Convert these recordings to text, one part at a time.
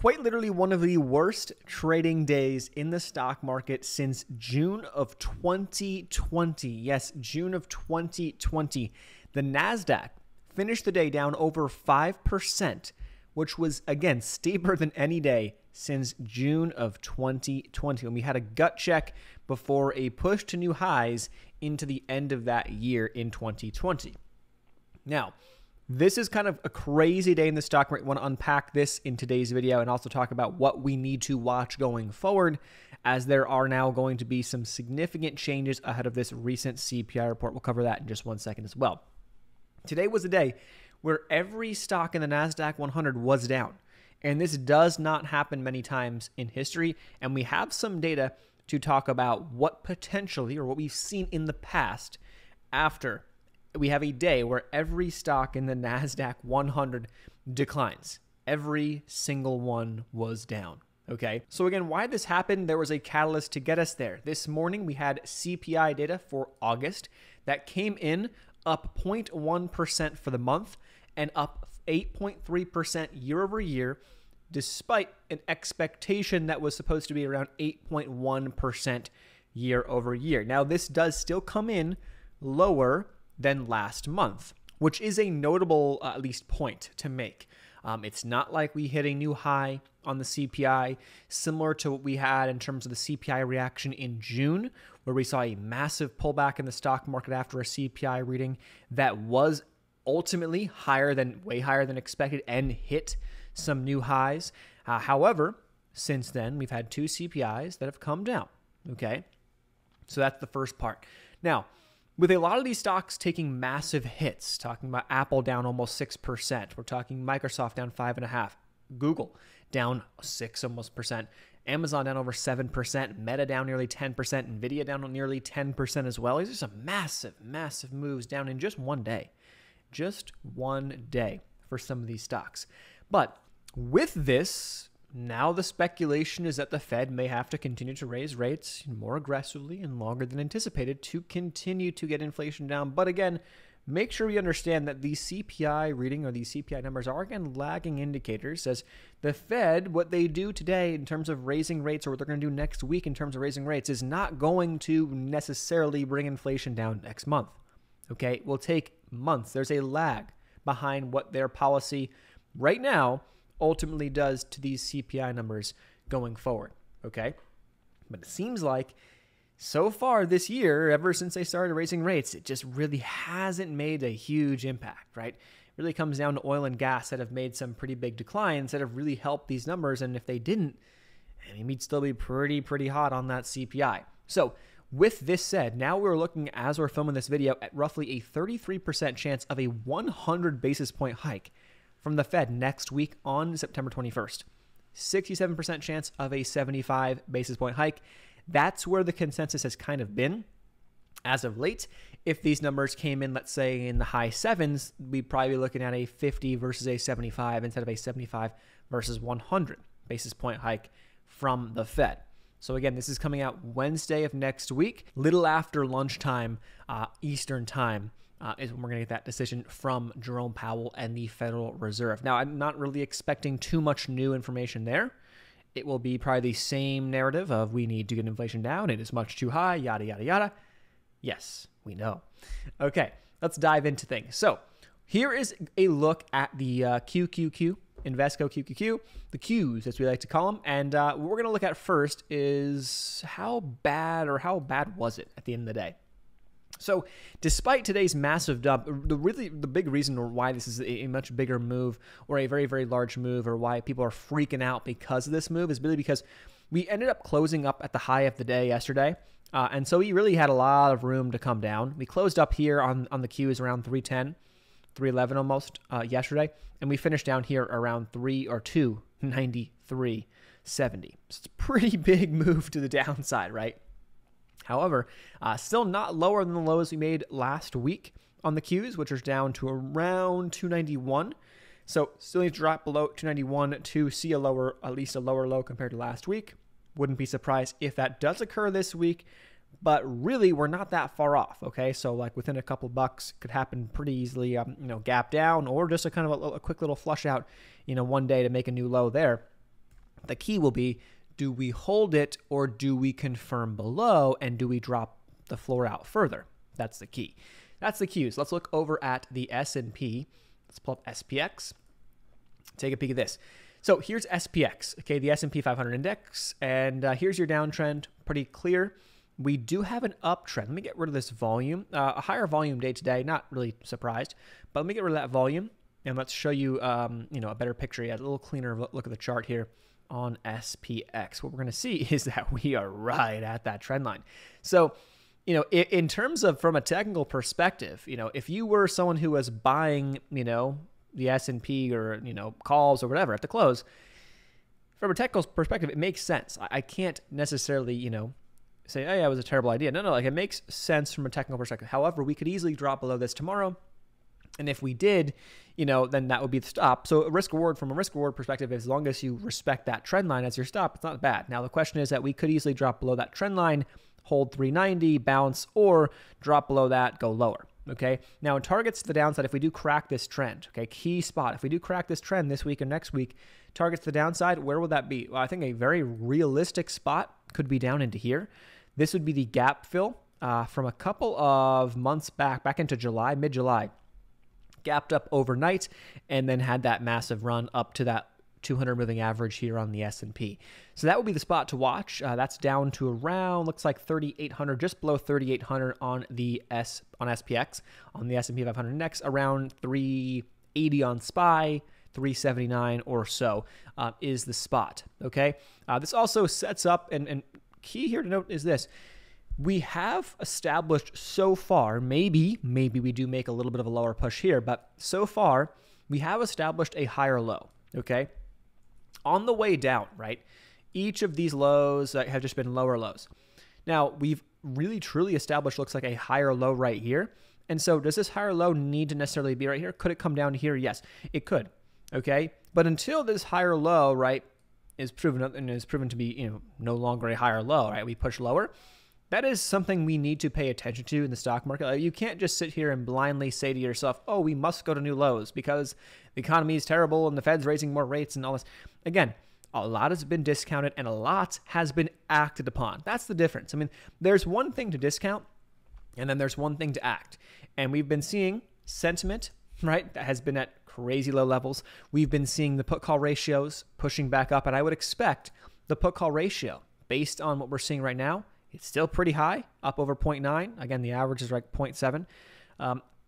Quite literally one of the worst trading days in the stock market since June of 2020. Yes, June of 2020. The Nasdaq finished the day down over 5%, which was, again, steeper than any day since June of 2020. And we had a gut check before a push to new highs into the end of that year in 2020. Now, this is kind of a crazy day in the stock market. I want to unpack this in today's video and also talk about what we need to watch going forward, as there are now going to be some significant changes ahead of this recent CPI report. We'll cover that in just one second as well. Today was a day where every stock in the NASDAQ 100 was down, and this does not happen many times in history, and we have some data to talk about what potentially, or what we've seen in the past, after we have a day where every stock in the NASDAQ 100 declines. Every single one was down, okay? So again, why this happened, there was a catalyst to get us there. This morning, we had CPI data for August that came in up 0.1% for the month and up 8.3% year over year, despite an expectation that was supposed to be around 8.1% year over year. Now, this does still come in lower than last month, which is a notable, at least, point to make. It's not like we hit a new high on the CPI, similar to what we had in terms of the CPI reaction in June, where we saw a massive pullback in the stock market after a CPI reading that was ultimately higher than, way higher than expected, and hit some new highs. However, since then, we've had two CPIs that have come down, okay? So that's the first part. Now, with a lot of these stocks taking massive hits, talking about Apple down almost 6%, we're talking Microsoft down 5.5%, Google down 6%, Amazon down over 7%, Meta down nearly 10%, Nvidia down nearly 10% as well. These are some massive, massive moves down in just one day. Just one day for some of these stocks. But with this, now the speculation is that the Fed may have to continue to raise rates more aggressively and longer than anticipated to continue to get inflation down. But again, make sure we understand that the CPI reading, or these CPI numbers, are again lagging indicators, as the Fed, what they do today in terms of raising rates, or what they're going to do next week in terms of raising rates, is not going to necessarily bring inflation down next month. Okay, it will take months. There's a lag behind what their policy right now ultimately does to these CPI numbers going forward, okay? But it seems like so far this year, ever since they started raising rates, it just really hasn't made a huge impact, right? It really comes down to oil and gas that have made some pretty big declines that have really helped these numbers, and if they didn't, I mean, we'd still be pretty hot on that CPI. So with this said, now we're looking, as we're filming this video, at roughly a 33% chance of a 100 basis point hike from the Fed next week on September 21st. 67% chance of a 75 basis point hike. That's where the consensus has kind of been as of late. If these numbers came in, let's say, in the high sevens, we'd probably be looking at a 50 versus a 75 instead of a 75 versus 100 basis point hike from the Fed. So again, this is coming out Wednesday of next week, little after lunchtime, Eastern time. Is when we're going to get that decision from Jerome Powell and the Federal Reserve. Now, I'm not really expecting too much new information there. It will be probably the same narrative of, we need to get inflation down, it is much too high, yada, yada, yada. Yes, we know. Okay, let's dive into things. So here is a look at the QQQ, Invesco QQQ, the Qs as we like to call them. And what we're going to look at first is how bad was it at the end of the day? So despite today's massive dump, the big reason why this is a much bigger move, or a very, very large move, or why people are freaking out because of this move, is really because we ended up closing up at the high of the day yesterday. And so we really had a lot of room to come down. We closed up here on the Qs around 310, 311 almost yesterday. And we finished down here around 293.70. So it's a pretty big move to the downside, right? However, still not lower than the lows we made last week on the Qs, which is down to around 291. So still need to drop below 291 to see a lower, at least a lower low compared to last week. Wouldn't be surprised if that does occur this week, but really we're not that far off. Okay, so like within a couple bucks could happen pretty easily. You know, gap down, or just a kind of a quick little flush out. You know, one day to make a new low there. The key will be, do we hold it or do we confirm below and do we drop the floor out further? That's the key. That's the cue. So let's look over at the S&P. Let's pull up SPX. Take a peek at this. So here's SPX, okay, the S&P 500 index, and here's your downtrend, pretty clear. We do have an uptrend. Let me get rid of this volume. A higher volume day today, not really surprised, but let me get rid of that volume, and let's show you, you know, a better picture. You had a little cleaner look at the chart here on SPX. What we're going to see is that we are right at that trend line. So, you know, in terms of from a technical perspective, you know, if you were someone who was buying, you know, the S&P or, you know, calls or whatever at the close, from a technical perspective, it makes sense. I can't necessarily, you know, say, oh yeah, it was a terrible idea. No, like it makes sense from a technical perspective. However, we could easily drop below this tomorrow. And if we did, you know, then that would be the stop. So a risk reward, from a risk reward perspective, as long as you respect that trend line as your stop, it's not bad. Now, the question is that we could easily drop below that trend line, hold 390, bounce, or drop below that, go lower. Okay, now in targets to the downside, if we do crack this trend, okay, key spot, if we do crack this trend this week or next week, targets to the downside, where will that be? Well, I think a very realistic spot could be down into here. This would be the gap fill from a couple of months back into July, mid-July, gapped up overnight and then had that massive run up to that 200 moving average here on the S&P. So that would be the spot to watch. That's down to around, looks like 3,800, just below 3,800 on the SPX, on the S&P 500 index, around 380 on SPY, 379 or so is the spot, okay? This also sets up, and key here to note is this, we have established so far, maybe we do make a little bit of a lower push here, but so far we have established a higher low, okay? On the way down, right, each of these lows have just been lower lows. Now, we've really truly established, looks like, a higher low right here. And so does this higher low need to necessarily be right here? Could it come down to here? Yes, it could, okay? But until this higher low, right, is proven and is proven to be, you know, no longer a higher low, right, we push lower, that is something we need to pay attention to in the stock market. Like, you can't just sit here and blindly say to yourself, oh, we must go to new lows because the economy is terrible and the Fed's raising more rates and all this. Again, a lot has been discounted and a lot has been acted upon. That's the difference. I mean, there's one thing to discount and then there's one thing to act. And we've been seeing sentiment, right, that has been at crazy low levels. We've been seeing the put-call ratios pushing back up. And I would expect the put-call ratio, based on what we're seeing right now, it's still pretty high, up over 0.9. Again, the average is like 0.7.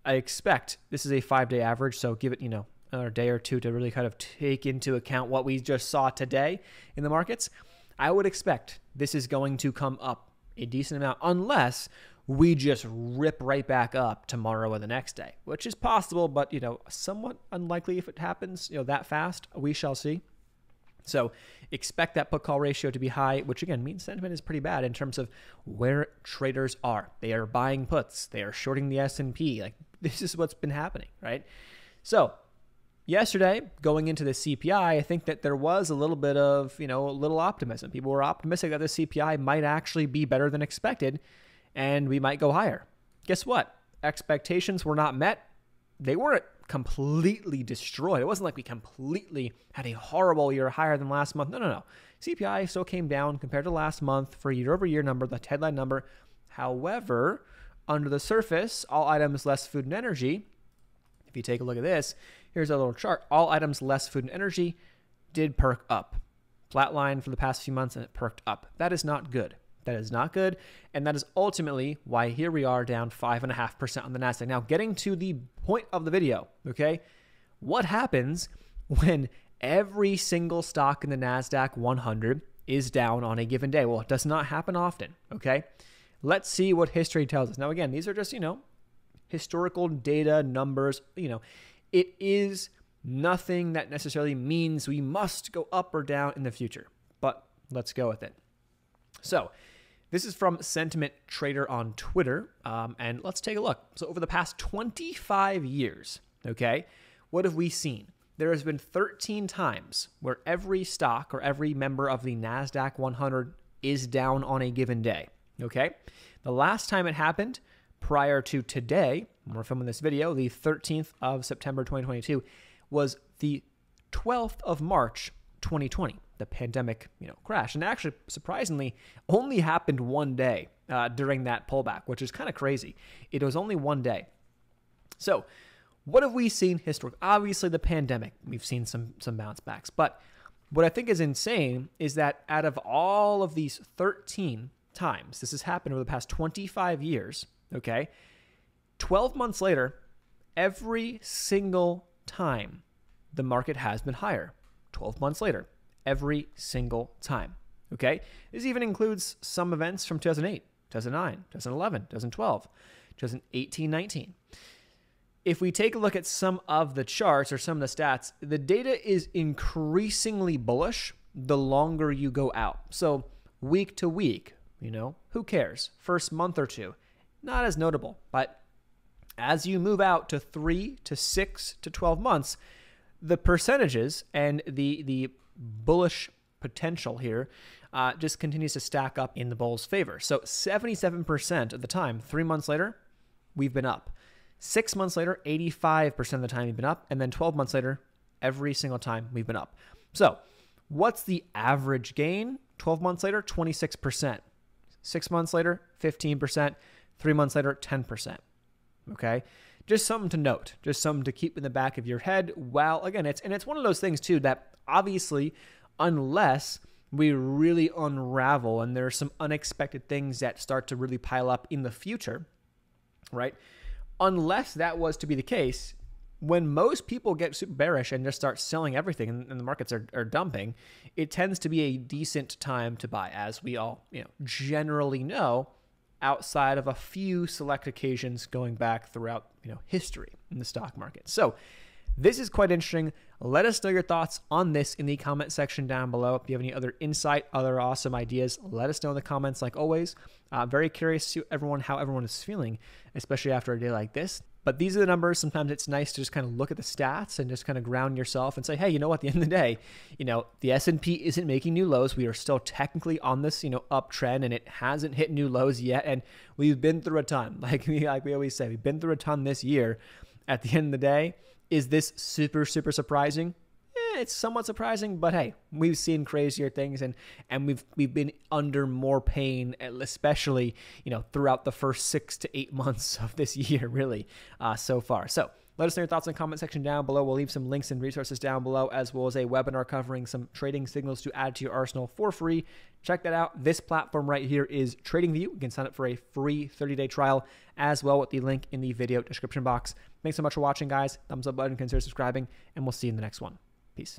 I expect this is a 5-day average, so give it, you know, another day or two to really kind of take into account what we just saw today in the markets. I would expect this is going to come up a decent amount unless we just rip right back up tomorrow or the next day, which is possible, but, you know, somewhat unlikely if it happens, you know, that fast. We shall see. So expect that put-call ratio to be high, which again means sentiment is pretty bad in terms of where traders are. They are buying puts. They are shorting the S&P. Like, this is what's been happening, right? So yesterday, going into the CPI, I think that there was a little bit of, you know, a little optimism. People were optimistic that the CPI might actually be better than expected, and we might go higher. Guess what? Expectations were not met. They weren't completely destroyed. It wasn't like we completely had a horrible year higher than last month. No. CPI still came down compared to last month for a year-over-year number, the headline number. However, under the surface, all items less food and energy, if you take a look at this, here's a little chart. All items less food and energy did perk up. Flatline for the past few months, and it perked up. That is not good. That is not good, and that is ultimately why here we are down 5.5% on the Nasdaq. Now, getting to the point of the video, okay, what happens when every single stock in the Nasdaq 100 is down on a given day? Well, it does not happen often, okay? Let's see what history tells us. Now, again, these are just, you know, historical data, numbers, you know. It is nothing that necessarily means we must go up or down in the future, but let's go with it. So, this is from Sentiment Trader on Twitter, and let's take a look. So over the past 25 years, okay, what have we seen? There has been 13 times where every stock or every member of the NASDAQ 100 is down on a given day, okay? The last time it happened, prior to today, when we're filming this video, the 13th of September 2022, was the 12th of March 2020. the pandemic, crash. And actually, surprisingly, only happened one day during that pullback, which is kind of crazy. It was only one day. So what have we seen historically? Obviously, the pandemic, we've seen some bounce backs. But what I think is insane is that out of all of these 13 times, this has happened over the past 25 years, okay, 12 months later, every single time the market has been higher. 12 months later, every single time, okay? This even includes some events from 2008, 2009, 2011, 2012, 2018, 19. If we take a look at some of the charts or some of the stats, the data is increasingly bullish the longer you go out. So week to week, who cares? First month or two, not as notable, but as you move out to 3 to 6 to 12 months, the percentages and the bullish potential here just continues to stack up in the bull's favor. So 77% of the time, 3 months later, we've been up. 6 months later, 85% of the time we've been up. And then 12 months later, every single time we've been up. So what's the average gain? 12 months later, 26%. 6 months later, 15%. 3 months later, 10%. Okay, just something to note, just something to keep in the back of your head. While again, it's one of those things too that obviously, unless we really unravel and there are some unexpected things that start to really pile up in the future, right? Unless that was to be the case, when most people get super bearish and just start selling everything and the markets are dumping, it tends to be a decent time to buy, as we all generally know, outside of a few select occasions going back throughout history in the stock market. So this is quite interesting. Let us know your thoughts on this in the comment section down below. If you have any other insight, other awesome ideas, let us know in the comments like always. Very curious to how everyone is feeling, especially after a day like this. But these are the numbers. Sometimes it's nice to just kind of look at the stats and just kind of ground yourself and say, hey, at the end of the day, the S&P isn't making new lows. We are still technically on this, uptrend, and it hasn't hit new lows yet. And we've been through a ton, like we always say, we've been through a ton this year. At the end of the day, is this super, super surprising? It's somewhat surprising, but hey, we've seen crazier things, and we've been under more pain, especially throughout the first 6 to 8 months of this year, really, so far. So let us know your thoughts in the comment section down below. We'll leave some links and resources down below, as well as a webinar covering some trading signals to add to your arsenal for free. Check that out. This platform right here is TradingView. You can sign up for a free 30-day trial as well with the link in the video description box. Thanks so much for watching, guys. Thumbs up button, consider subscribing, and we'll see you in the next one. Peace.